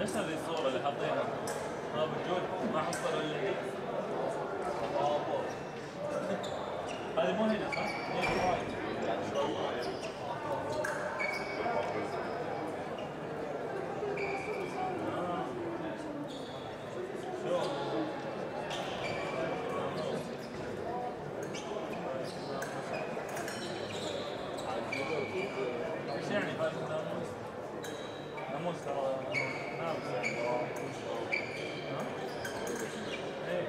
ايش هذه الصورة اللي حاطينها؟ طب الجود ما حصلوا اللي هي هذه مو هنا صح؟ ان شاء الله ايش يعني هذا الناموس؟ ناموس ترى. No, I'm saying, well, I'm sure. Huh? Hey.